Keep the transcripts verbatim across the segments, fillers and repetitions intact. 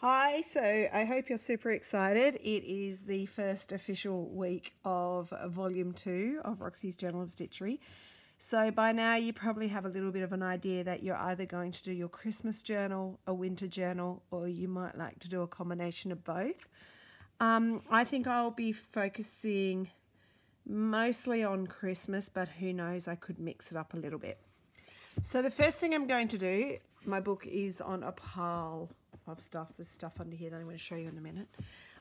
Hi, so I hope you're super excited. It is the first official week of Volume two of Roxy's Journal of Stitchery. So by now you probably have a little bit of an idea that you're either going to do your Christmas journal, a winter journal, or you might like to do a combination of both. Um, I think I'll be focusing mostly on Christmas, but who knows, I could mix it up a little bit. So the first thing I'm going to do, my book is on a pile of stuff. There's stuff under here that I'm going to show you in a minute.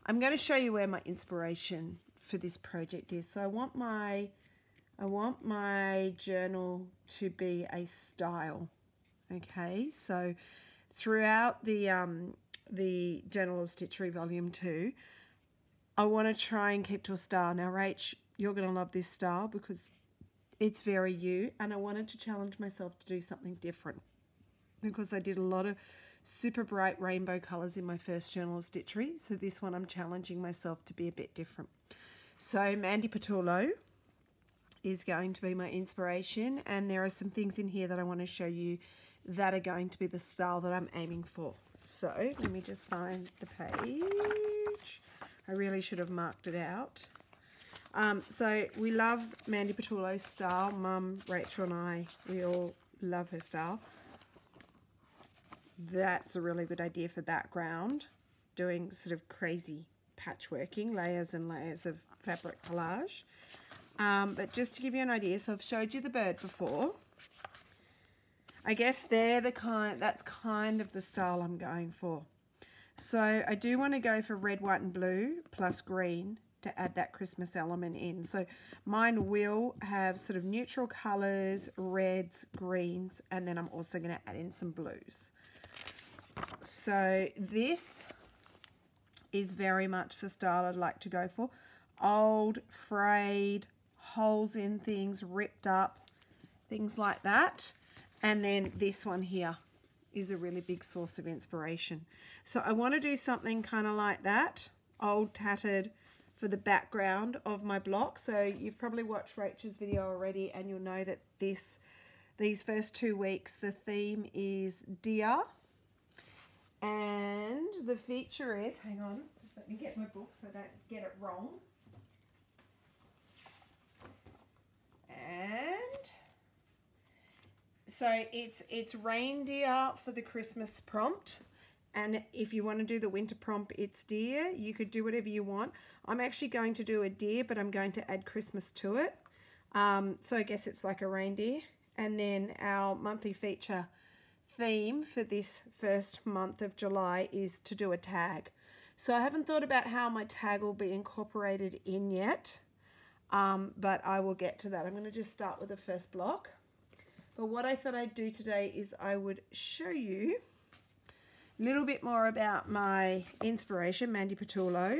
I'm going to show you where my inspiration for this project is. So I want my I want my journal to be a style. Okay, so throughout the um, the Journal of Stitchery Volume two, I want to try and keep to a style. Now, Rach, you're going to love this style because it's very you, and I wanted to challenge myself to do something different because I did a lot of super bright rainbow colours in my first Journal of Stitchery, so this one I'm challenging myself to be a bit different. So Mandy Patullo is going to be my inspiration, and there are some things in here that I want to show you that are going to be the style that I'm aiming for. So let me just find the page. I really should have marked it out. Um, so we love Mandy Patullo's style. Mum, Rachel and I, we all love her style. That's a really good idea for background, doing sort of crazy patchworking, layers and layers of fabric collage. Um, but just to give you an idea, so I've showed you the bird before. I guess they're the kind, that's kind of the style I'm going for. So I do want to go for red, white and blue plus green to add that Christmas element in. So mine will have sort of neutral colours, reds, greens, and then I'm also going to add in some blues. So this is very much the style I'd like to go for. Old, frayed, holes in things, ripped up, things like that. And then this one here is a really big source of inspiration. So I want to do something kind of like that, old, tattered, for the background of my block. So you've probably watched Rachel's video already and you'll know that this, these first two weeks, the theme is deer. And the feature is, hang on, just let me get my book so I don't get it wrong. And so it's, it's reindeer for the Christmas prompt. And if you want to do the winter prompt, it's deer. You could do whatever you want. I'm actually going to do a deer, but I'm going to add Christmas to it. Um, so I guess it's like a reindeer. And then our monthly feature theme for this first month of July is to do a tag. So I haven't thought about how my tag will be incorporated in yet, um, but I will get to that. I'm going to just start with the first block. But what I thought I'd do today is I would show you a little bit more about my inspiration, Mandy Patullo,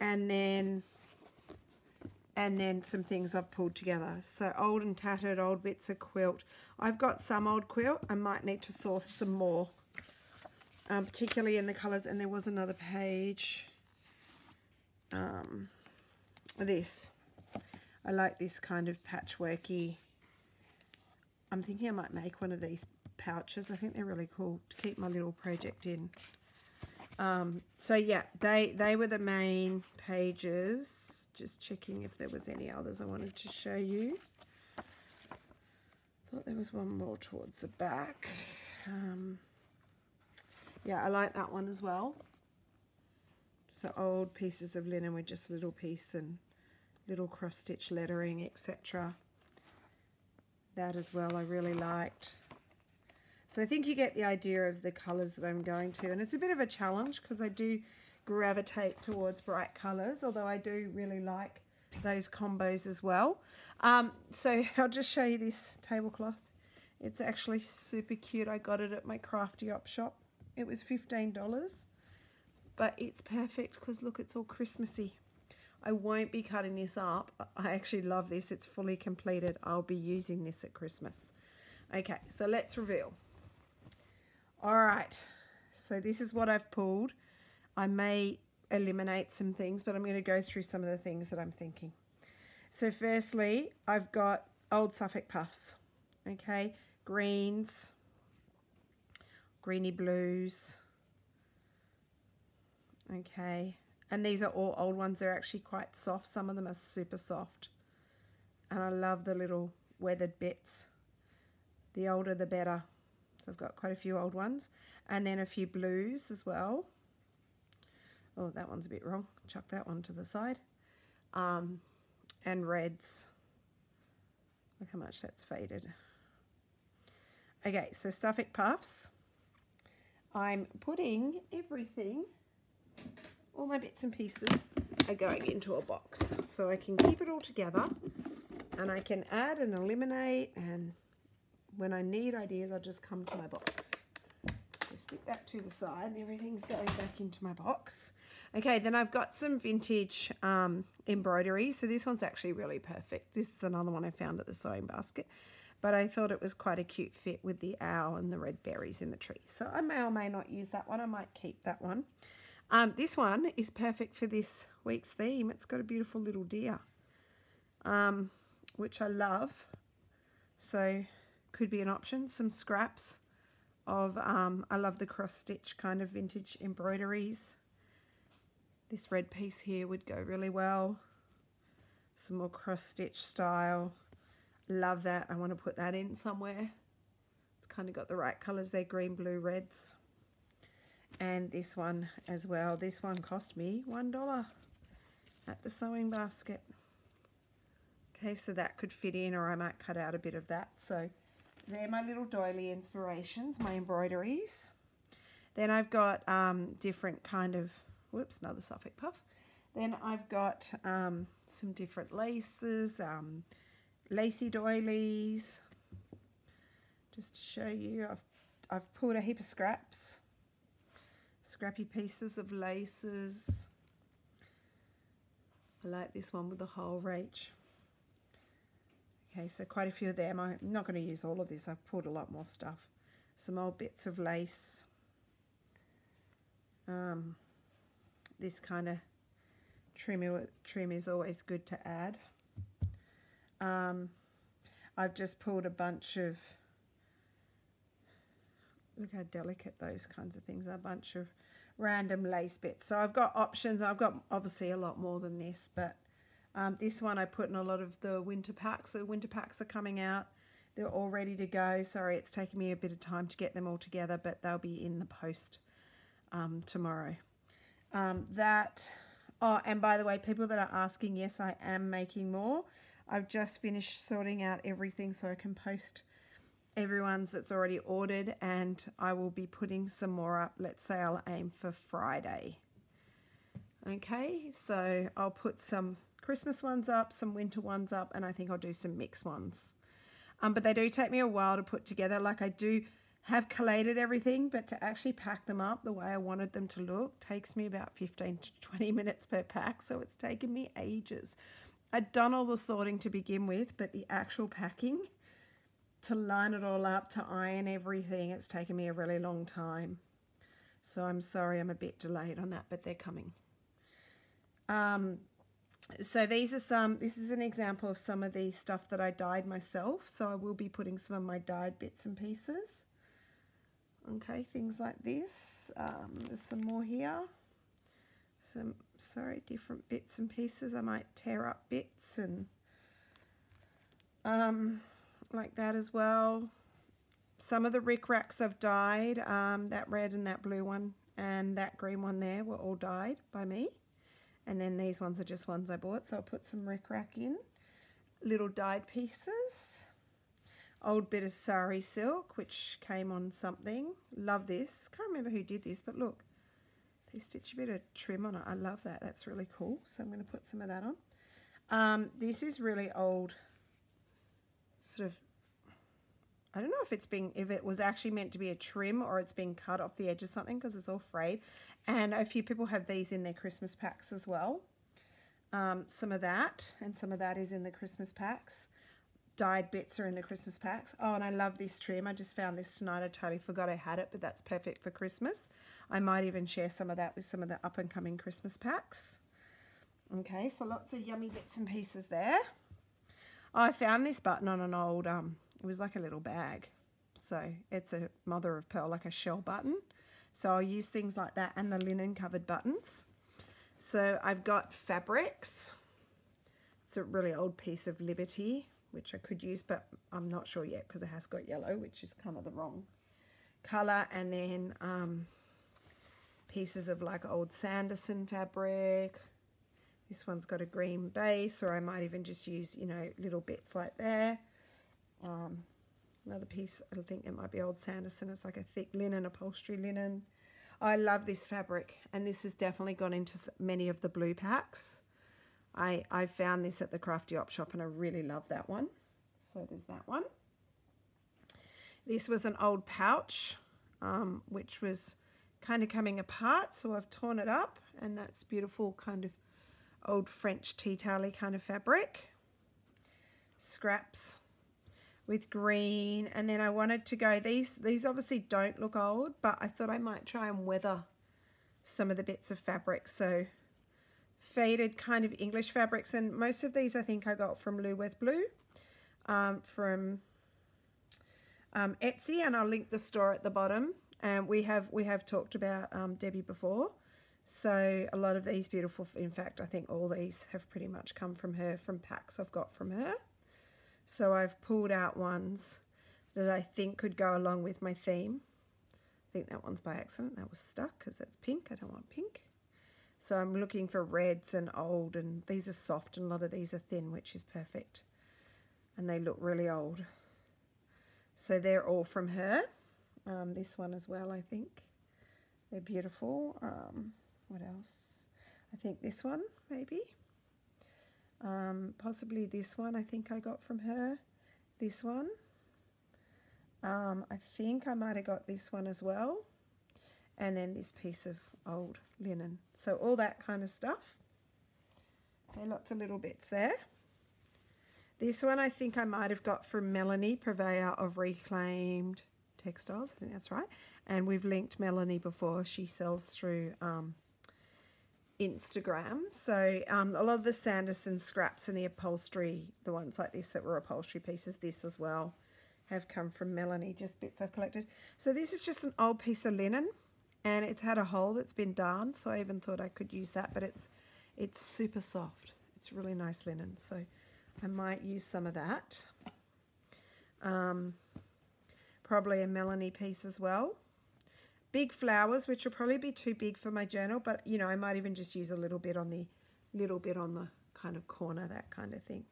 and then and then some things I've pulled together. So old and tattered, old bits of quilt. I've got some old quilt. I might need to source some more, um, particularly in the colours. And there was another page. Um, this. I like this kind of patchworky. I'm thinking I might make one of these pouches. I think they're really cool to keep my little project in. Um, so yeah, they, they were the main pages. Just checking if there was any others I wanted to show you. Thought there was one more towards the back. Um, yeah, I like that one as well. So old pieces of linen with just a little piece and little cross-stitch lettering, et cetera. That as well I really liked. So I think you get the idea of the colours that I'm going to. And it's a bit of a challenge because I do gravitate towards bright colors, although I do really like those combos as well. Um, so I'll just show you this tablecloth. It's actually super cute. I got it at my crafty op shop. It was fifteen dollars, but it's perfect because look, it's all Christmassy. I won't be cutting this up. I actually love this. It's fully completed. I'll be using this at Christmas. Okay, so let's reveal. All right, so this is what I've pulled. I may eliminate some things, but I'm going to go through some of the things that I'm thinking. So firstly, I've got old Suffolk Puffs, okay, greens, greeny blues, Okay, and these are all old ones. They're actually quite soft. Some of them are super soft. And I love the little weathered bits. The older the better. So I've got quite a few old ones. And then a few blues as well. Oh, that one's a bit wrong. Chuck that one to the side. Um, and reds. Look how much that's faded. Okay, so Suffolk Puffs. I'm putting everything, all my bits and pieces are going into a box so I can keep it all together and I can add and eliminate, and when I need ideas I just come to my box. So stick that to the side and everything's going back into my box. Okay, then I've got some vintage um, embroidery. So this one's actually really perfect. This is another one I found at the sewing basket. But I thought it was quite a cute fit with the owl and the red berries in the tree. So I may or may not use that one. I might keep that one. Um, this one is perfect for this week's theme. It's got a beautiful little deer, um, which I love. So could be an option. Some scraps of, um, I love the cross-stitch kind of vintage embroideries. This red piece here would go really well. Some more cross-stitch style. Love that. I want to put that in somewhere. It's kind of got the right colors there, green, blue, reds. And this one as well. This one cost me one dollar at the sewing basket. Okay, so that could fit in, or I might cut out a bit of that. So they're my little doily inspirations, my embroideries. Then I've got um, different kind of, whoops, another Suffolk Puff. Then I've got um, some different laces, um, lacy doilies, just to show you. I've, I've pulled a heap of scraps, scrappy pieces of laces. I like this one with the whole Rach. Okay, so quite a few of them. I'm not going to use all of this. I've pulled a lot more stuff. Some old bits of lace. Um, this kind of trim, trim is always good to add. Um, I've just pulled a bunch of, look how delicate those kinds of things are, a bunch of random lace bits. So I've got options. I've got obviously a lot more than this, but um, this one I put in a lot of the winter packs. The winter packs are coming out. They're all ready to go. Sorry, it's taken me a bit of time to get them all together, but they'll be in the post um, tomorrow. Um, that, oh, and by the way, people that are asking, yes, I am making more. I've just finished sorting out everything so I can post everyone's that's already ordered, and I will be putting some more up. Let's say I'll aim for Friday. Okay, so I'll put some Christmas ones up, some winter ones up, and I think I'll do some mixed ones. Um, but they do take me a while to put together. Like I do have collated everything, but to actually pack them up the way I wanted them to look takes me about fifteen to twenty minutes per pack, so it's taken me ages. I'd done all the sorting to begin with, but the actual packing, to line it all up, to iron everything, it's taken me a really long time. So I'm sorry I'm a bit delayed on that, but they're coming. Um, so these are some, this is an example of some of the stuff that I dyed myself. So I will be putting some of my dyed bits and pieces. Okay, things like this. Um, there's some more here. Some, sorry, different bits and pieces. I might tear up bits and um, like that as well. Some of the rickracks I've dyed, um, that red and that blue one and that green one there were all dyed by me. And then these ones are just ones I bought, so I'll put some rickrack in. Little dyed pieces. Old bit of sari silk, which came on something. Love this. Can't remember who did this, but look. You stitch a bit of trim on it. I love that. That's really cool. So I'm going to put some of that on. Um, this is really old. Sort of. I don't know if it's being, if it was actually meant to be a trim or it's been cut off the edge of something because it's all frayed. And a few people have these in their Christmas packs as well. Um, some of that, and some of that is in the Christmas packs. Dyed bits are in the Christmas packs. Oh, and I love this trim. I just found this tonight. I totally forgot I had it, but that's perfect for Christmas. I might even share some of that with some of the up-and-coming Christmas packs. Okay, so lots of yummy bits and pieces there. I found this button on an old, um, it was like a little bag. So it's a mother of pearl, like a shell button. So I'll use things like that and the linen covered buttons. So I've got fabrics. It's a really old piece of Liberty, which I could use, but I'm not sure yet because it has got yellow, which is kind of the wrong color. And then um, pieces of like old Sanderson fabric. This one's got a green base, or I might even just use, you know, little bits like there. Um, another piece, I think it might be old Sanderson. It's like a thick linen, upholstery linen. I love this fabric, and this has definitely gone into many of the blue packs. I, I found this at the Crafty Op Shop, and I really love that one. So there's that one. This was an old pouch, um, which was kind of coming apart, so I've torn it up, and that's beautiful kind of old French tea towel-y kind of fabric. Scraps with green, and then I wanted to go, these these obviously don't look old, but I thought I might try and weather some of the bits of fabric. So faded kind of English fabrics, and most of these I think I got from Lulworth Blue, um, from um, Etsy, and I'll link the store at the bottom. And we have we have talked about um, Debbie before, so a lot of these beautiful, in fact I think all these have pretty much come from her, from packs I've got from her. So I've pulled out ones that I think could go along with my theme. I think that one's by accident, that was stuck because that's pink, I don't want pink. So I'm looking for reds and old, and these are soft, and a lot of these are thin, which is perfect. And they look really old. So they're all from her. Um, this one as well, I think. They're beautiful. Um, what else? I think this one, maybe. Um, possibly this one I think I got from her. This one. Um, I think I might have got this one as well. And then this piece of old linen. So all that kind of stuff. Okay, lots of little bits there. This one I think I might have got from Melanie, purveyor of Reclaimed Textiles. I think that's right. And we've linked Melanie before. She sells through um, Instagram. So um, a lot of the Sanderson scraps and the upholstery, the ones like this that were upholstery pieces, this as well, have come from Melanie, just bits I've collected. So this is just an old piece of linen. And it's had a hole that's been darned, so I even thought I could use that, but it's it's super soft. It's really nice linen, so I might use some of that. Um, probably a Melanie piece as well. Big flowers, which will probably be too big for my journal, but you know, I might even just use a little bit on the little bit on the kind of corner, that kind of thing.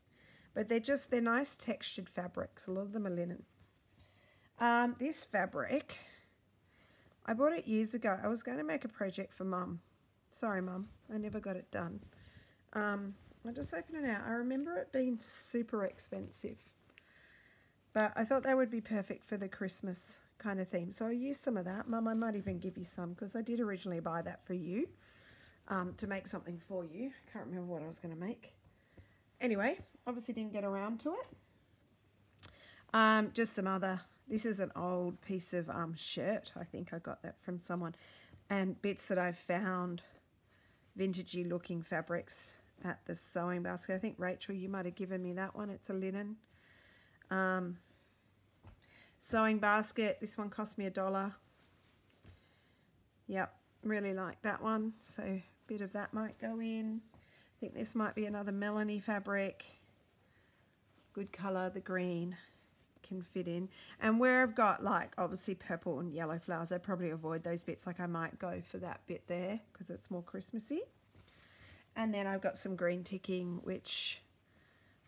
But they're just they're nice textured fabrics. A lot of them are linen. Um, this fabric, I bought it years ago. I was going to make a project for Mum. Sorry, Mum. I never got it done. Um, I'll just open it out. I remember it being super expensive. But I thought that would be perfect for the Christmas kind of theme. So I'll use some of that. Mum, I might even give you some because I did originally buy that for you um, to make something for you. I can't remember what I was going to make. Anyway, obviously didn't get around to it. Um, just some other... This is an old piece of um, shirt. I think I got that from someone. And bits that I've found, vintagey looking fabrics at the sewing basket. I think, Rachel, you might have given me that one. It's a linen. Um, sewing basket. This one cost me a dollar. Yep, really like that one. So a bit of that might go in. I think this might be another Melanie fabric. Good colour, the green. Can fit in, and where I've got like obviously purple and yellow flowers, I probably avoid those bits. Like I might go for that bit there because it's more Christmassy. And then I've got some green ticking, which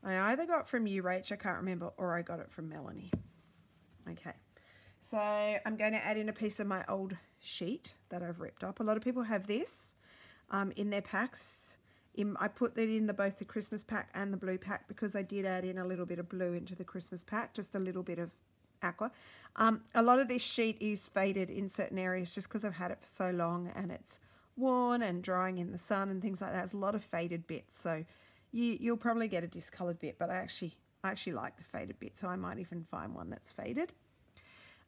I either got from you, Rach, I can't remember, or I got it from Melanie. Okay, so I'm going to add in a piece of my old sheet that I've ripped up. A lot of people have this um, in their packs. In, I put that in the, both the Christmas pack and the blue pack because I did add in a little bit of blue into the Christmas pack, just a little bit of aqua. Um, a lot of this sheet is faded in certain areas just because I've had it for so long and it's worn and drying in the sun and things like that. It's a lot of faded bits, so you, you'll probably get a discoloured bit, but I actually, I actually like the faded bit, so I might even find one that's faded.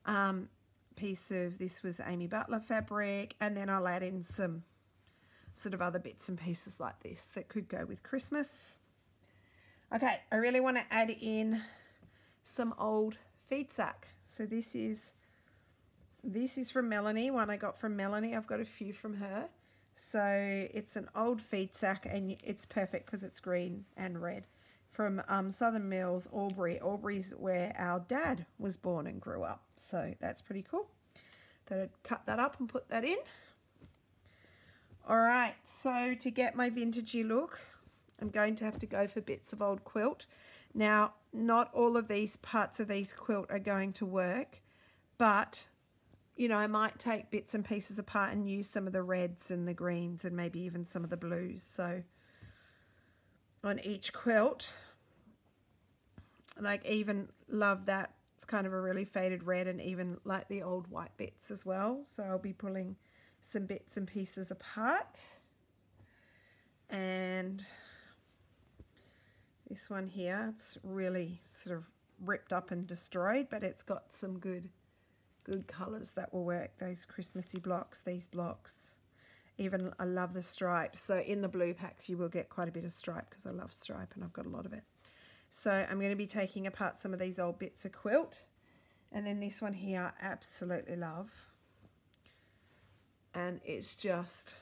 Um, piece of, this was Amy Butler fabric, and then I'll add in some sort of other bits and pieces like this that could go with Christmas. Okay, I really want to add in some old feed sack. So this is This is from Melanie, one I got from Melanie. I've got a few from her. So it's an old feed sack and it's perfect because it's green and red. From um, Southern Mills, Albury. Albury's where our dad was born and grew up. So that's pretty cool. That I'd cut that up and put that in. All right, so to get my vintagey look, I'm going to have to go for bits of old quilt. Now, not all of these parts of these quilt are going to work, but, you know, I might take bits and pieces apart and use some of the reds and the greens and maybe even some of the blues. So on each quilt, like even love that. It's kind of a really faded red and even like the old white bits as well. So I'll be pulling some bits and pieces apart. And this one here, it's really sort of ripped up and destroyed, but it's got some good good colors that will work. Those Christmassy blocks, these blocks, even I love the stripes. So in the blue packs you will get quite a bit of stripe because I love stripe and I've got a lot of it. So I'm going to be taking apart some of these old bits of quilt, and then this one here I absolutely love, and it's just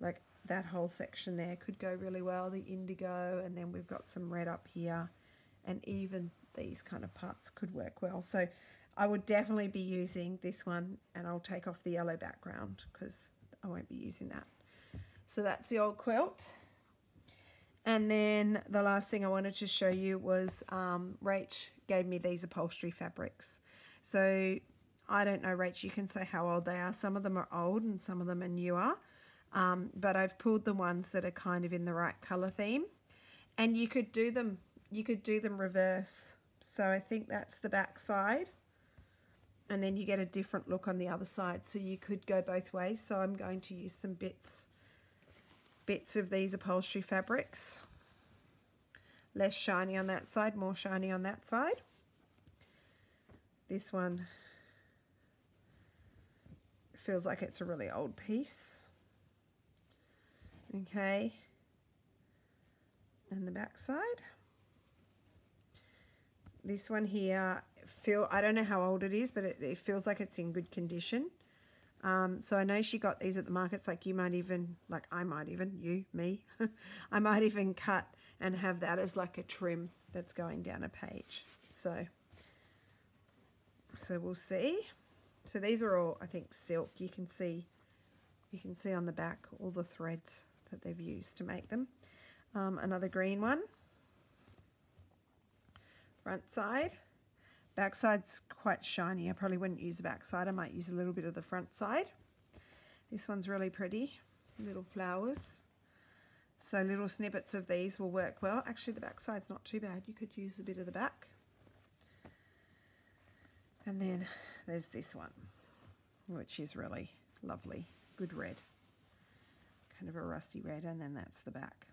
like that whole section there could go really well, the indigo, and then we've got some red up here, and even these kind of parts could work well. So I would definitely be using this one, and I'll take off the yellow background because I won't be using that. So that's the old quilt. And then the last thing I wanted to show you was um, Rach gave me these upholstery fabrics. So I don't know, Rach, you can say how old they are. Some of them are old and some of them are newer. Um, but I've pulled the ones that are kind of in the right colour theme. And you could do them, you could do them reverse. So I think that's the back side. And then you get a different look on the other side. So you could go both ways. So I'm going to use some bits bits of these upholstery fabrics. Less shiny on that side, more shiny on that side. This one feels like it's a really old piece. Okay. And the back side. This one here, feel I don't know how old it is, but it, it feels like it's in good condition. Um, so I know she got these at the markets, like you might even, like I might even, you, me, I might even cut and have that as like a trim that's going down a page. So, so we'll see. So these are all, I think, silk. You can see, you can see on the back all the threads that they've used to make them. Um, another green one. Front side. Backside's quite shiny. I probably wouldn't use the backside. I might use a little bit of the front side. This one's really pretty. Little flowers. So little snippets of these will work well. Actually, the backside's not too bad. You could use a bit of the back. And then there's this one, which is really lovely. Good red. Kind of a rusty red. And then that's the back.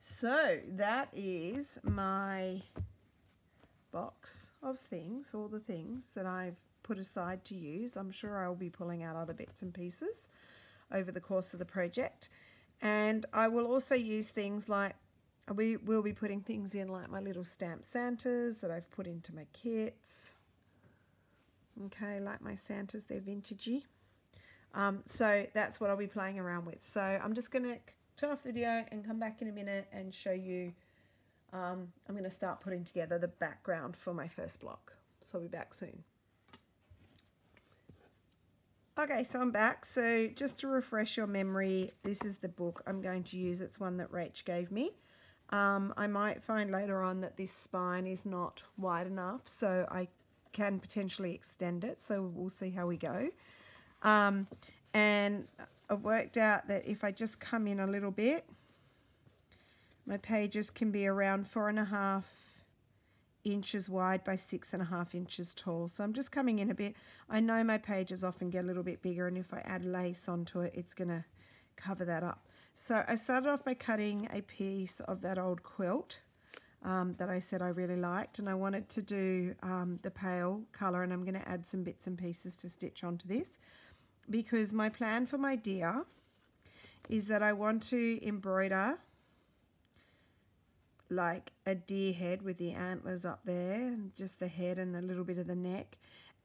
So that is my box of things, all the things that I've put aside to use. I'm sure I will be pulling out other bits and pieces over the course of the project, and I will also use things like, we will be putting things in like my little stamped Santas that I've put into my kits. Okay, like my Santas, they're vintagey. Um, so that's what I'll be playing around with. So I'm just going to turn off the video and come back in a minute and show you. Um, I'm going to start putting together the background for my first block. So I'll be back soon. Okay, so I'm back. So just to refresh your memory, this is the book I'm going to use. It's one that Rach gave me. Um, I might find later on that this spine is not wide enough, so I can potentially extend it. So we'll see how we go. Um, and I've worked out that if I just come in a little bit, my pages can be around four and a half inches wide by six and a half inches tall. So I'm just coming in a bit. I know my pages often get a little bit bigger, and if I add lace onto it, it's going to cover that up. So I started off by cutting a piece of that old quilt um, that I said I really liked, and I wanted to do um, the pale colour, and I'm going to add some bits and pieces to stitch onto this, because my plan for my deer is that I want to embroider like a deer head with the antlers up there, and just the head and a little bit of the neck,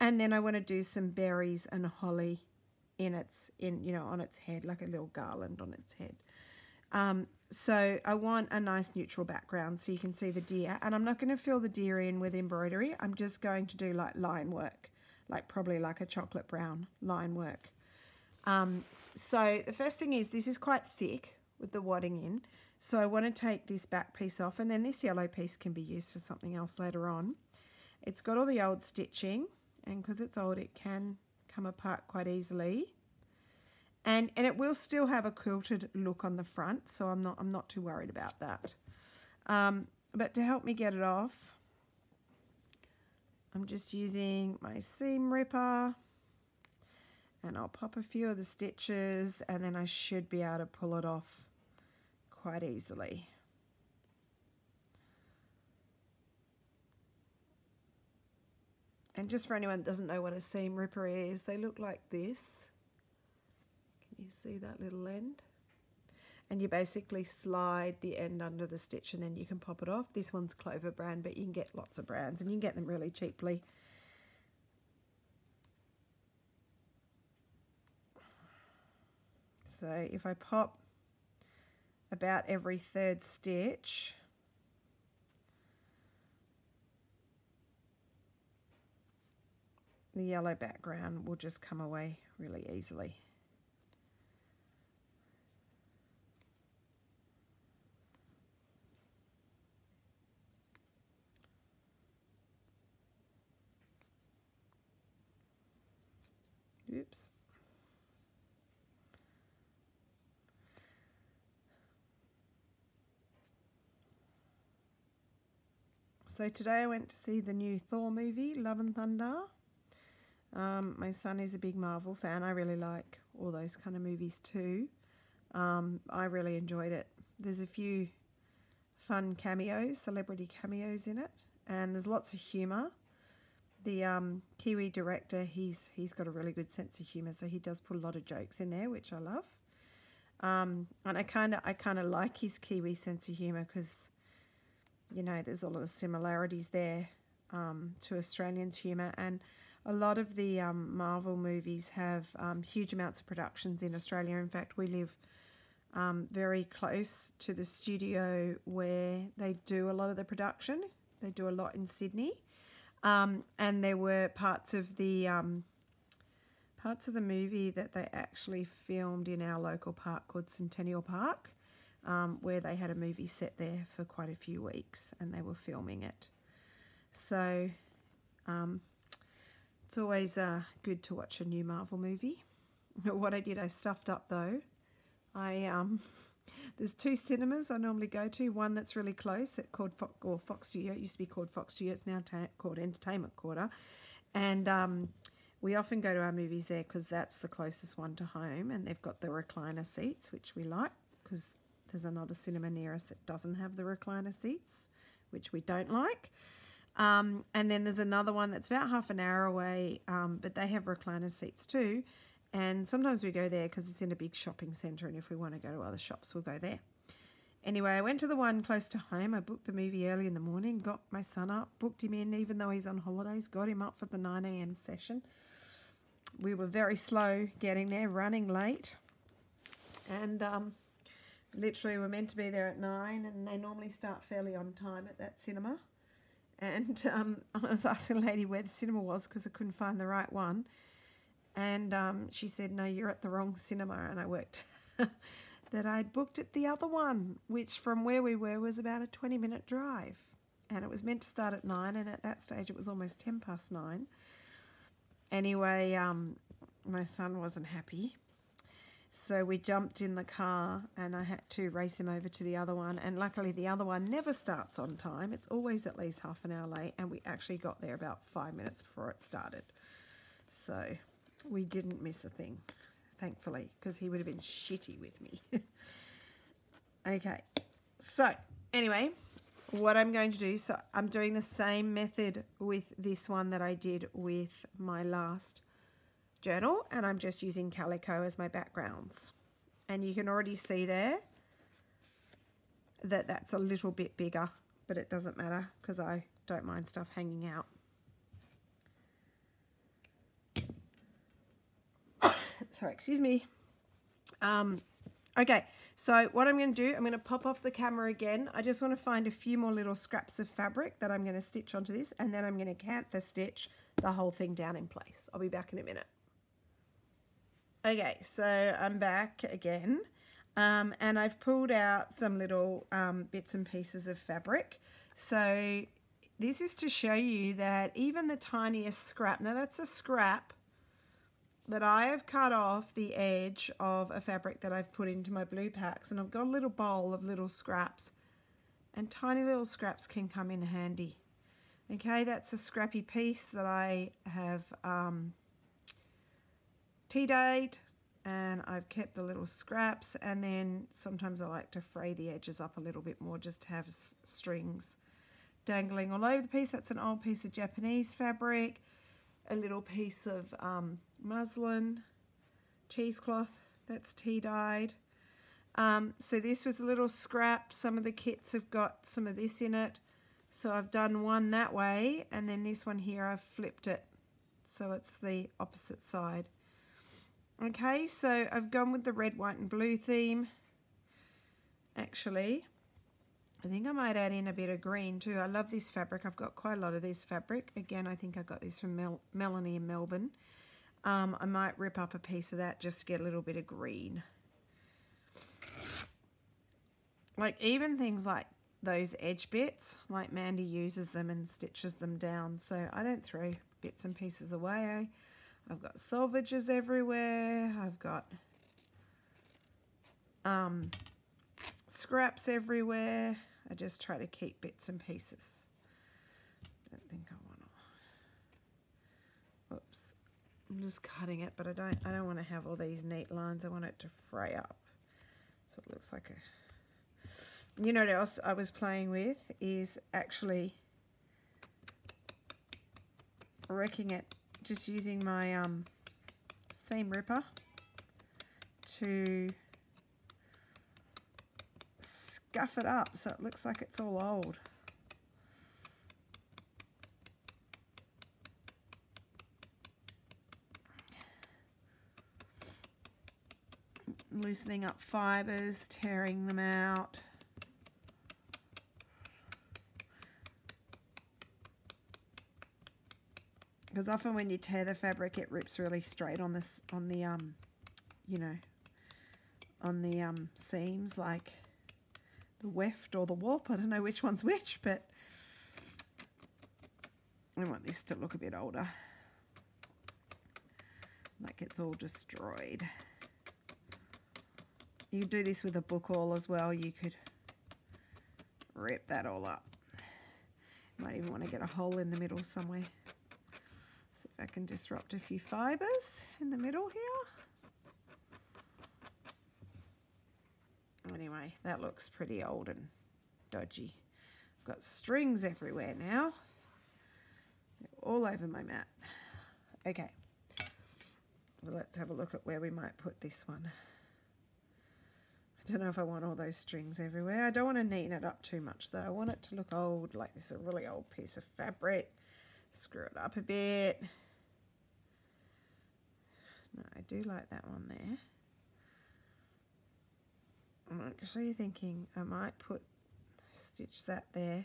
And then I want to do some berries and holly in its, in you know, on its head, like a little garland on its head. Um, so I want a nice neutral background so you can see the deer. And I'm not going to fill the deer in with embroidery. I'm just going to do like line work, like probably like a chocolate brown line work. Um, so the first thing is, this is quite thick with the wadding in. So I want to take this back piece off, and then this yellow piece can be used for something else later on. It's got all the old stitching, and because it's old it can come apart quite easily. And, and it will still have a quilted look on the front, so I'm not, I'm not too worried about that. Um, but to help me get it off, I'm just using my seam ripper, and I'll pop a few of the stitches, and then I should be able to pull it off quite easily. And just for anyone that doesn't know what a seam ripper is, they look like this. You see that little end, and you basically slide the end under the stitch and then you can pop it off. This one's Clover brand, but you can get lots of brands and you can get them really cheaply. So if I pop about every third stitch, the yellow background will just come away really easily. Oops. So today I went to see the new Thor movie, Love and Thunder. Um, my son is a big Marvel fan. I really like all those kind of movies too. Um, I really enjoyed it. There's a few fun cameos, celebrity cameos in it, and there's lots of humour. The um, Kiwi director, he's he's got a really good sense of humour, so he does put a lot of jokes in there, which I love. Um, and I kind of I kind of like his Kiwi sense of humour because, you know, there's a lot of similarities there um, to Australians' humour. And a lot of the um, Marvel movies have um, huge amounts of productions in Australia. In fact, we live um, very close to the studio where they do a lot of the production. They do a lot in Sydney. Um, and there were parts of the um, parts of the movie that they actually filmed in our local park called Centennial Park, um, where they had a movie set there for quite a few weeks, and they were filming it. So um, it's always uh, good to watch a new Marvel movie. What I did, I stuffed up though. I um, there's two cinemas I normally go to. One that's really close, it's called Fox, or Fox Studio. It used to be called Fox Studio. It's now called Entertainment Quarter, and um, we often go to our movies there because that's the closest one to home, and they've got the recliner seats, which we like because there's another cinema near us that doesn't have the recliner seats, which we don't like. Um, and then there's another one that's about half an hour away, um, but they have recliner seats too. And sometimes we go there because it's in a big shopping centre, and if we want to go to other shops, we'll go there. Anyway, I went to the one close to home. I booked the movie early in the morning, got my son up, booked him in, even though he's on holidays, got him up for the nine A M session. We were very slow getting there, running late. And um, literally we're meant to be there at nine, and they normally start fairly on time at that cinema. And um, I was asking a lady where the cinema was because I couldn't find the right one. And um, she said, no, you're at the wrong cinema. And I worked that I'd booked at the other one, which from where we were was about a twenty minute drive. And it was meant to start at nine, and at that stage it was almost ten past nine. Anyway, um, my son wasn't happy. So we jumped in the car and I had to race him over to the other one. And luckily the other one never starts on time. It's always at least half an hour late. And we actually got there about five minutes before it started. So we didn't miss a thing, thankfully, because he would have been shitty with me. Okay, so anyway, what I'm going to do, so I'm doing the same method with this one that I did with my last journal, and I'm just using calico as my backgrounds. And you can already see there that that's a little bit bigger, but it doesn't matter because I don't mind stuff hanging out. sorry, excuse me. Um, okay, so what I'm going to do, I'm going to pop off the camera again. I just want to find a few more little scraps of fabric that I'm going to stitch onto this, and then I'm going to kantha stitch the whole thing down in place. I'll be back in a minute. Okay, so I'm back again, um, and I've pulled out some little um, bits and pieces of fabric. So this is to show you that even the tiniest scrap, now that's a scrap that I have cut off the edge of a fabric that I've put into my blue packs, and I've got a little bowl of little scraps, and tiny little scraps can come in handy. Okay, that's a scrappy piece that I have um, T-dayed, and I've kept the little scraps, and then sometimes I like to fray the edges up a little bit more just to have strings dangling all over the piece. That's an old piece of Japanese fabric, a little piece of um, muslin, cheesecloth, that's tea-dyed. Um, so this was a little scrap. Some of the kits have got some of this in it. So I've done one that way, and then this one here I've flipped it so it's the opposite side. Okay, so I've gone with the red, white and blue theme. Actually, I think I might add in a bit of green too. I love this fabric. I've got quite a lot of this fabric. Again, I think I got this from Mel Melanie in Melbourne. Um, I might rip up a piece of that just to get a little bit of green. Like even things like those edge bits, like Mandy uses them and stitches them down. So I don't throw bits and pieces away. Eh? I've got selvages everywhere. I've got um, scraps everywhere. I just try to keep bits and pieces. I don't think I want to. Oops, I'm just cutting it, but I don't. I don't want to have all these neat lines. I want it to fray up, so it looks like a. You know what else I was playing with is actually wrecking it, just using my um, seam ripper to scuff it up so it looks like it's all old. Loosening up fibers, tearing them out. Because often when you tear the fabric, it rips really straight on this, on the, um, you know, on the um, seams, like the weft or the warp. I don't know which one's which, but I want this to look a bit older, like it's all destroyed. You do this with a book awl as well. You could rip that all up. Might even want to get a hole in the middle somewhere. I can disrupt a few fibers in the middle here. Anyway, that looks pretty old and dodgy. I've got strings everywhere now. They're all over my mat. Okay, well, let's have a look at where we might put this one. I don't know if I want all those strings everywhere. I don't want to neaten it up too much though. I want it to look old, like this is a really old piece of fabric. Screw it up a bit. No, I do like that one there. I'm actually thinking I might put, stitch that there,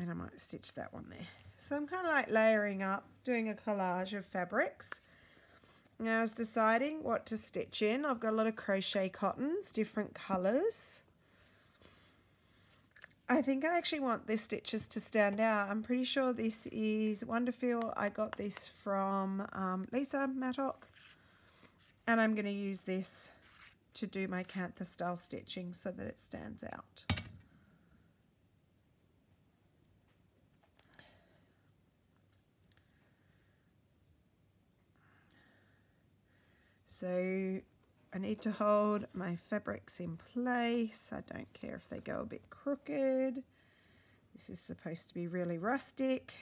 and I might stitch that one there. So I'm kind of like layering up, doing a collage of fabrics. Now I was deciding what to stitch in. I've got a lot of crochet cottons, different colours. I think I actually want these stitches to stand out. I'm pretty sure this is Wonderfeel. I got this from um, Lisa Mattock, and I'm going to use this to do my kantha style stitching so that it stands out. So I need to hold my fabrics in place. I don't care if they go a bit crooked. This is supposed to be really rustic.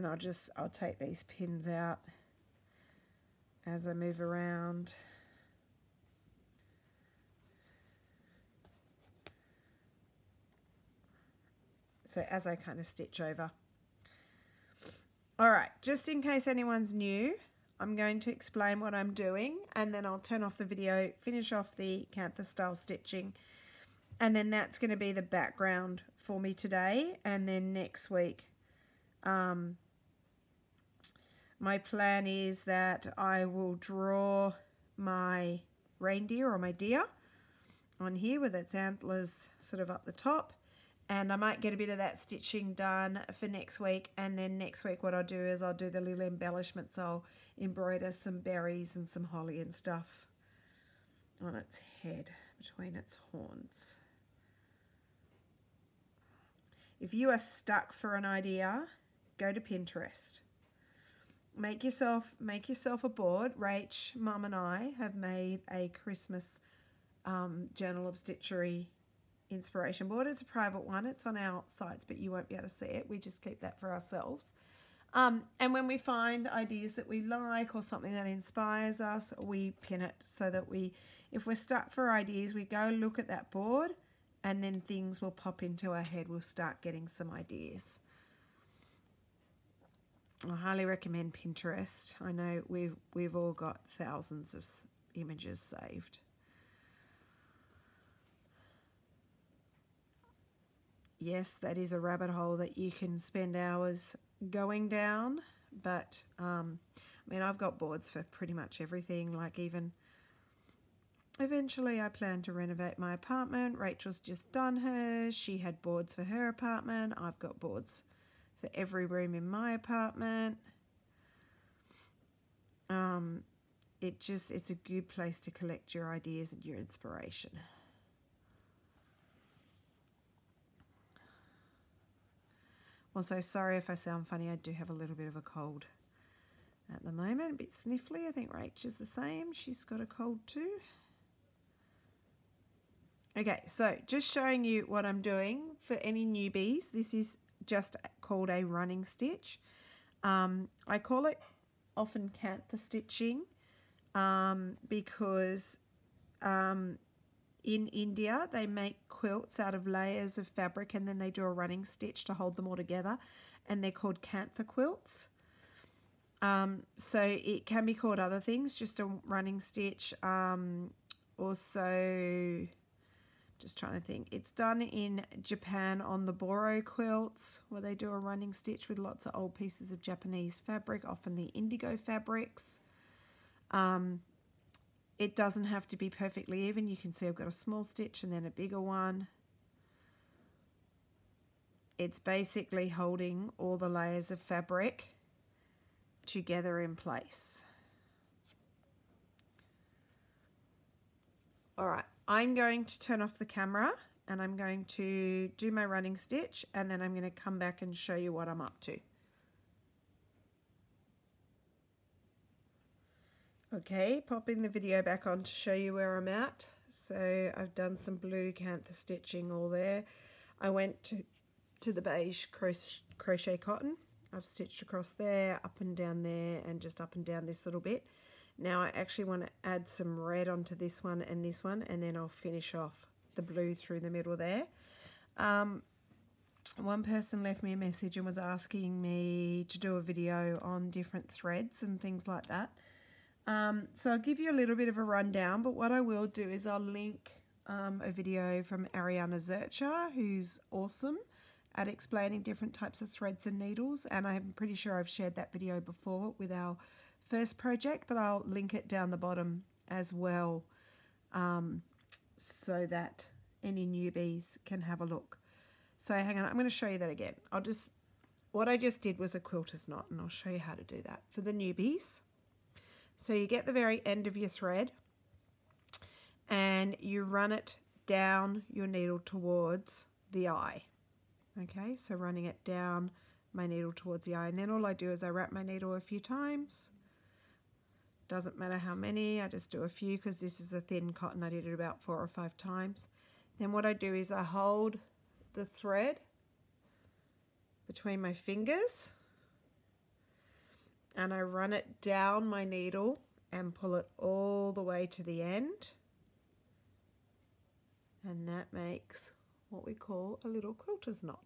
and I'll just I'll take these pins out as I move around. So as I kind of stitch over. All right, just in case anyone's new, I'm going to explain what I'm doing, and then I'll turn off the video, finish off the kantha style stitching, and then that's going to be the background for me today. And then next week, um, my plan is that I will draw my reindeer or my deer on here with its antlers sort of up the top. And I might get a bit of that stitching done for next week. And then next week what I'll do is I'll do the little embellishments. I'll embroider some berries and some holly and stuff on its head between its horns. If you are stuck for an idea, go to Pinterest. Make yourself, make yourself a board. Rach, Mum and I have made a Christmas um, Journal of Stitchery inspiration board. It's a private one. It's on our sites, but you won't be able to see it. We just keep that for ourselves. Um, and when we find ideas that we like or something that inspires us, we pin it so that we, if we're stuck for ideas, we go look at that board and then things will pop into our head. We'll start getting some ideas. I highly recommend Pinterest. I know we've, we've all got thousands of images saved. Yes, that is a rabbit hole that you can spend hours going down, but um, I mean, I've got boards for pretty much everything. Like, even eventually I plan to renovate my apartment. Rachel's just done hers. She had boards for her apartment. I've got boards for every room in my apartment. Um, it just, it's a good place to collect your ideas and your inspiration. Also, sorry if I sound funny, I do have a little bit of a cold at the moment. A bit sniffly. I think Rach is the same. She's got a cold too. Okay, so just showing you what I'm doing for any newbies. This is just called a running stitch. Um, I call it often kantha stitching um, because um, in India they make quilts out of layers of fabric and then they do a running stitch to hold them all together, and they're called kantha quilts. Um, so it can be called other things, just a running stitch. Um, also, just trying to think, it's done in Japan on the Boro quilts, where they do a running stitch with lots of old pieces of Japanese fabric, often the indigo fabrics. Um, It doesn't have to be perfectly even. You can see I've got a small stitch and then a bigger one. It's basically holding all the layers of fabric together in place. All right, I'm going to turn off the camera and I'm going to do my running stitch, and then I'm going to come back and show you what I'm up to. Okay, popping the video back on to show you where I'm at. So I've done some blue kantha stitching all there. I went to, to the beige crochet, crochet cotton. I've stitched across there, up and down there, and just up and down this little bit. Now I actually want to add some red onto this one and this one, and then I'll finish off the blue through the middle there. Um, one person left me a message and was asking me to do a video on different threads and things like that. Um, so I'll give you a little bit of a rundown, but what I will do is I'll link um, a video from Ariane Zurcher, who's awesome at explaining different types of threads and needles, and I'm pretty sure I've shared that video before with our first project, but I'll link it down the bottom as well, um, so that any newbies can have a look. So hang on, I'm going to show you that again. I'll just, what I just did was a quilter's knot, and I'll show you how to do that for the newbies. So you get the very end of your thread and you run it down your needle towards the eye. Okay, so running it down my needle towards the eye, and then all I do is I wrap my needle a few times. Doesn't matter how many, I just do a few because this is a thin cotton. I did it about four or five times. Then what I do is I hold the thread between my fingers and I run it down my needle and pull it all the way to the end, and that makes what we call a little quilter's knot.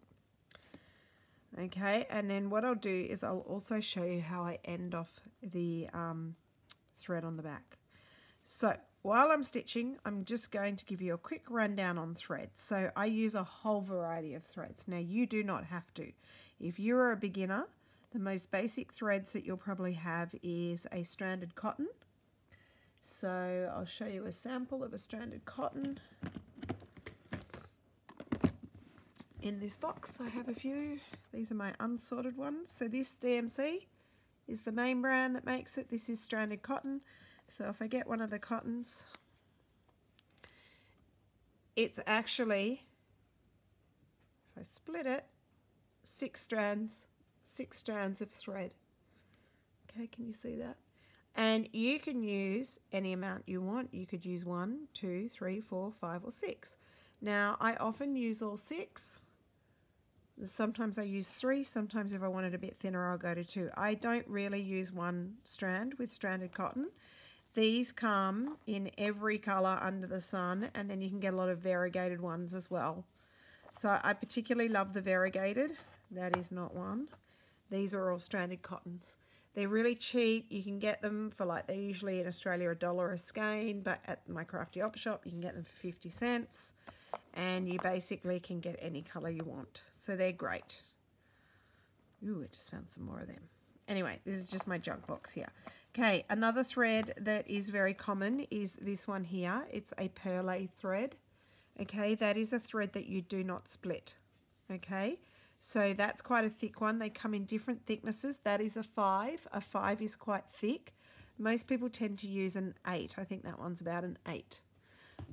Okay, and then what I'll do is I'll also show you how I end off the um, thread on the back. So while I'm stitching, I'm just going to give you a quick rundown on threads. So I use a whole variety of threads. Now you do not have to. If you're a beginner, the most basic threads that you'll probably have is a stranded cotton. So I'll show you a sample of a stranded cotton. In this box I have a few. These are my unsorted ones. So this D M C is the main brand that makes it. This is stranded cotton. So if I get one of the cottons, it's actually, if I split it, six strands, six strands of thread. Okay, can you see that? And you can use any amount you want. You could use one, two, three, four, five, or six. Now, I often use all six. Sometimes I use three. Sometimes if I want it a bit thinner, I'll go to two. I don't really use one strand with stranded cotton. These come in every color under the sun, and then you can get a lot of variegated ones as well. So I particularly love the variegated. That is not one. These are all stranded cottons. They're really cheap. You can get them for, like, they're usually in Australia a dollar a skein, but at my crafty op shop you can get them for fifty cents, and you basically can get any color you want. So they're great. Ooh, I just found some more of them. Anyway, this is just my junk box here. Okay, another thread that is very common is this one here. It's a perlée thread. Okay, that is a thread that you do not split. Okay, so that's quite a thick one. They come in different thicknesses. That is a five. A five is quite thick. Most people tend to use an eight. I think that one's about an eight.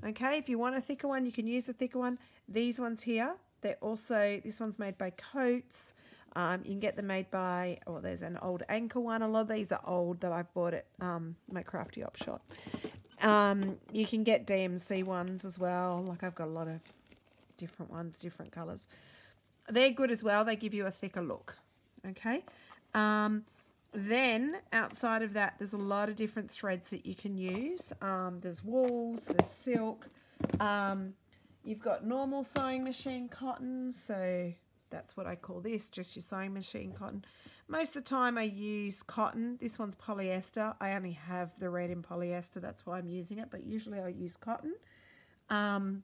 Okay, if you want a thicker one, you can use a thicker one. These ones here, they're also, this one's made by Coats. Um, you can get them made by, oh, there's an old Anchor one. A lot of these are old that I've bought at um, my crafty op shop. Um, you can get D M C ones as well. Like, I've got a lot of different ones, different colors. They're good as well. They give you a thicker look. Okay. Um, then outside of that, there's a lot of different threads that you can use. Um, there's wools, there's silk. Um, you've got normal sewing machine cotton. So that's what I call this, just your sewing machine cotton. Most of the time I use cotton. This one's polyester. I only have the red in polyester. That's why I'm using it. But usually I use cotton. Um,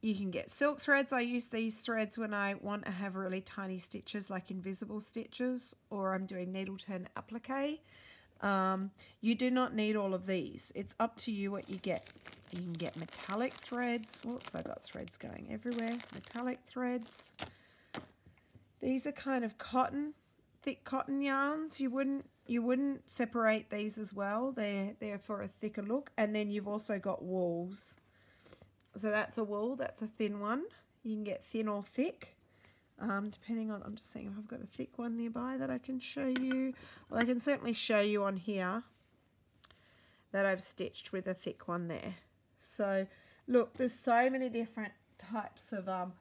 You can get silk threads. I use these threads when I want to have really tiny stitches, like invisible stitches, or I'm doing needle turn applique. Um, you do not need all of these. It's up to you what you get. You can get metallic threads. Whoops, I got threads going everywhere. Metallic threads. These are kind of cotton, thick cotton yarns. You wouldn't you wouldn't separate these as well. They're they're for a thicker look. And then you've also got wools. So that's a wool, that's a thin one. You can get thin or thick, um, depending on, I'm just seeing if I've got a thick one nearby that I can show you. Well, I can certainly show you on here that I've stitched with a thick one there. So look, there's so many different types of um,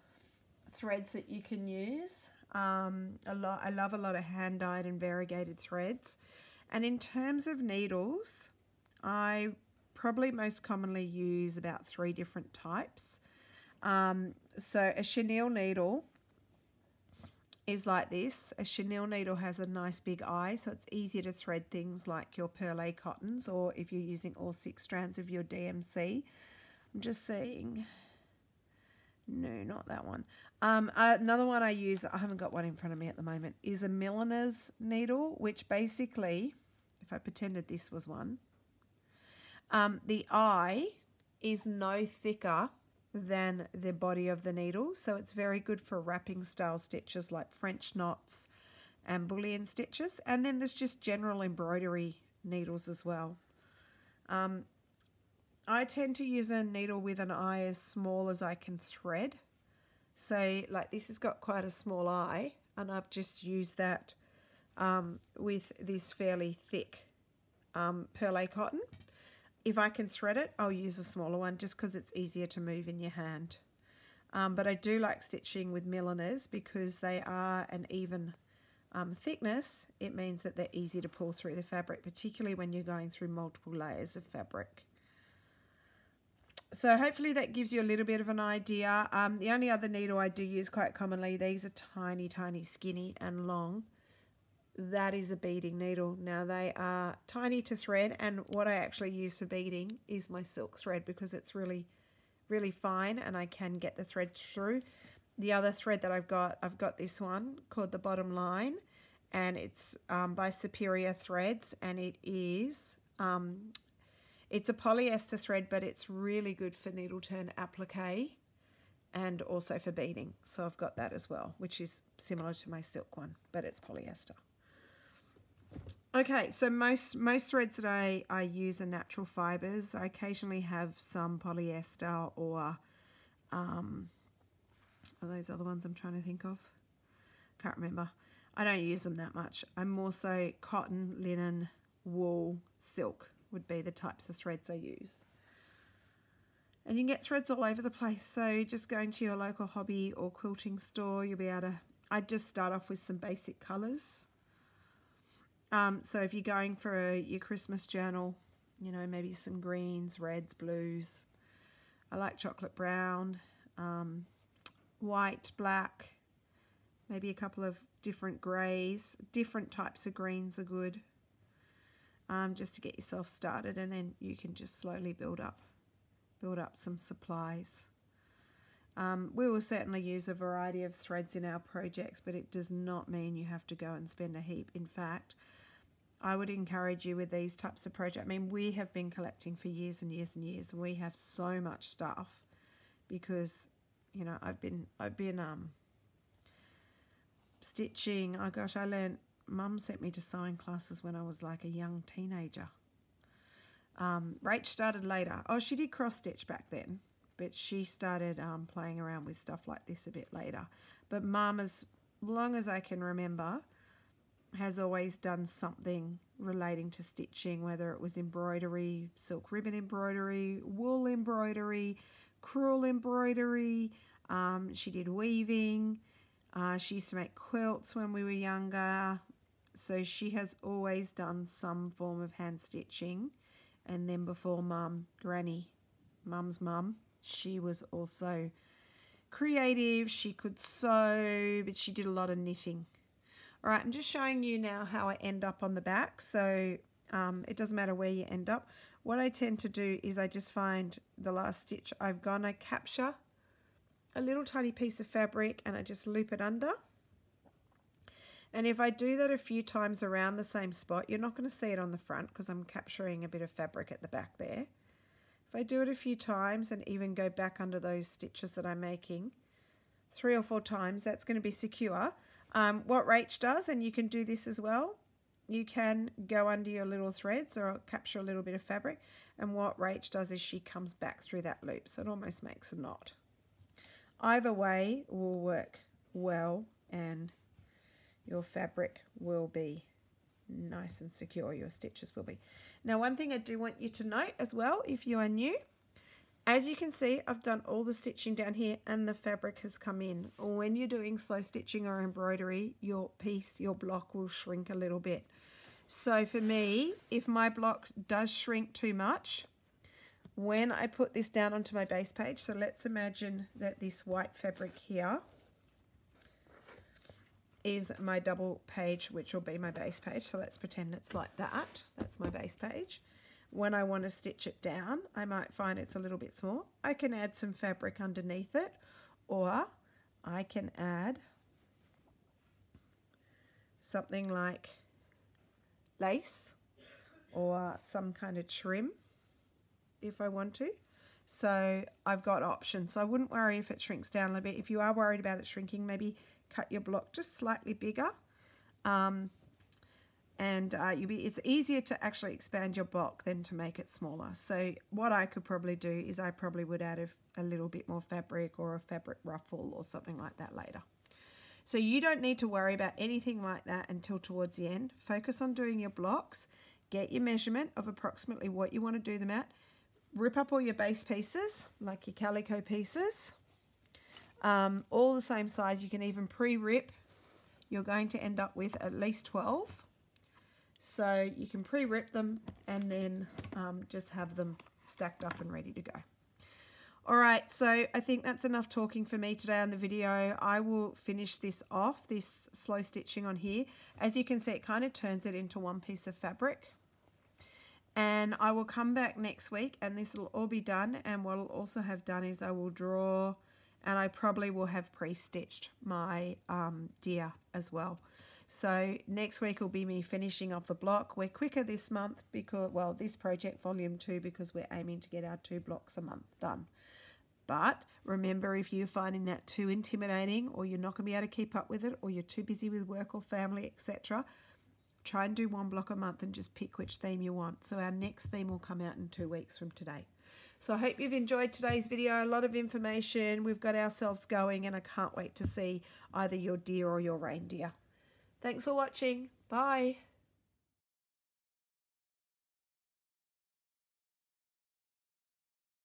threads that you can use. Um, a lot, I love a lot of hand-dyed and variegated threads. And in terms of needles, I probably most commonly use about three different types. Um, so a chenille needle is like this. A chenille needle has a nice big eye, so it's easier to thread things like your perlée cottons, or if you're using all six strands of your D M C. I'm just seeing. No, not that one. Um, another one I use, I haven't got one in front of me at the moment, is a milliner's needle, which basically, if I pretended this was one, Um, the eye is no thicker than the body of the needle, so it's very good for wrapping style stitches like French knots and bullion stitches. And then there's just general embroidery needles as well. Um, I tend to use a needle with an eye as small as I can thread. So, like, this has got quite a small eye, and I've just used that um, with this fairly thick um, perlée cotton. If I can thread it, I'll use a smaller one just because it's easier to move in your hand. Um, but I do like stitching with milliners because they are an even um, thickness, it means that they're easy to pull through the fabric, particularly when you're going through multiple layers of fabric. So hopefully that gives you a little bit of an idea. Um, the only other needle I do use quite commonly, these are tiny, tiny, skinny and long. That is a beading needle. Now they are tiny to thread, and what I actually use for beading is my silk thread because it's really, really fine and I can get the thread through. The other thread that I've got, I've got this one called the Bottom Line, and it's um, by Superior Threads, and it is... Um, It's a polyester thread, but it's really good for needle turn applique and also for beading. So I've got that as well, which is similar to my silk one, but it's polyester. Okay, so most, most threads that I, I use are natural fibers. I occasionally have some polyester or um, are those other ones I'm trying to think of? Can't remember. I don't use them that much. I'm more so cotton, linen, wool, silk would be the types of threads I use. And you can get threads all over the place, so just going to your local hobby or quilting store, you'll be able to... I just start off with some basic colours. Um, so if you're going for a, your Christmas journal, you know, maybe some greens, reds, blues. I like chocolate brown, um, white, black, maybe a couple of different greys. Different types of greens are good. Um, just to get yourself started, and then you can just slowly build up build up some supplies. Um, we will certainly use a variety of threads in our projects, but it does not mean you have to go and spend a heap. In fact, I would encourage you with these types of projects. I mean, we have been collecting for years and years and years, and we have so much stuff because, you know, I've been I've been um, stitching. Oh gosh, I learned Mum sent me to sewing classes when I was like a young teenager. Um, Rach started later. Oh, she did cross-stitch back then, but she started um, playing around with stuff like this a bit later. But Mum, as long as I can remember, has always done something relating to stitching, whether it was embroidery, silk ribbon embroidery, wool embroidery, crewel embroidery. Um, she did weaving. Uh, she used to make quilts when we were younger. So she has always done some form of hand stitching. And then before Mum, Granny, Mum's mum, she was also creative. She could sew, but she did a lot of knitting. All right, I'm just showing you now how I end up on the back. So um, it doesn't matter where you end up. What I tend to do is I just find the last stitch I've gone, I capture a little tiny piece of fabric and I just loop it under. And if I do that a few times around the same spot, you're not going to see it on the front because I'm capturing a bit of fabric at the back there. If I do it a few times and even go back under those stitches that I'm making three or four times, that's going to be secure. Um, what Rach does, and you can do this as well, you can go under your little threads or capture a little bit of fabric, and what Rach does is she comes back through that loop, so it almost makes a knot. Either way will work well, and your fabric will be nice and secure, your stitches will be. Now, one thing I do want you to note as well, if you are new, as you can see, I've done all the stitching down here and the fabric has come in. When you're doing slow stitching or embroidery, your piece, your block will shrink a little bit. So for me, if my block does shrink too much, when I put this down onto my base page, so let's imagine that this white fabric here is my double page, which will be my base page. So let's pretend it's like that. That's my base page. When I want to stitch it down, I might find it's a little bit small. I can add some fabric underneath it, or I can add something like lace or some kind of trim if I want to. So I've got options, so I wouldn't worry if it shrinks down a little bit. If you are worried about it shrinking, maybe cut your block just slightly bigger, um, and uh, you'll be, it's easier to actually expand your block than to make it smaller. So what I could probably do is I probably would add a, a little bit more fabric or a fabric ruffle or something like that later. So you don't need to worry about anything like that until towards the end. Focus on doing your blocks, get your measurement of approximately what you want to do them at. Rip up all your base pieces, like your calico pieces, um, all the same size. You can even pre-rip you're going to end up with at least twelve. So you can pre-rip them and then um, just have them stacked up and ready to go. All right, so I think that's enough talking for me today on the video. I will finish this off, this slow stitching on here. As you can see, it kind of turns it into one piece of fabric. And I will come back next week and this will all be done. And what I'll also have done is I will draw, and I probably will have pre-stitched my um, deer as well. So next week will be me finishing off the block. We're quicker this month because, well, this project volume two, because we're aiming to get our two blocks a month done. But remember, if you're finding that too intimidating, or you're not going to be able to keep up with it, or you're too busy with work or family, et cetera, try and do one block a month and just pick which theme you want. So our next theme will come out in two weeks from today. So I hope you've enjoyed today's video. A lot of information. We've got ourselves going, and I can't wait to see either your deer or your reindeer. Thanks for watching. Bye.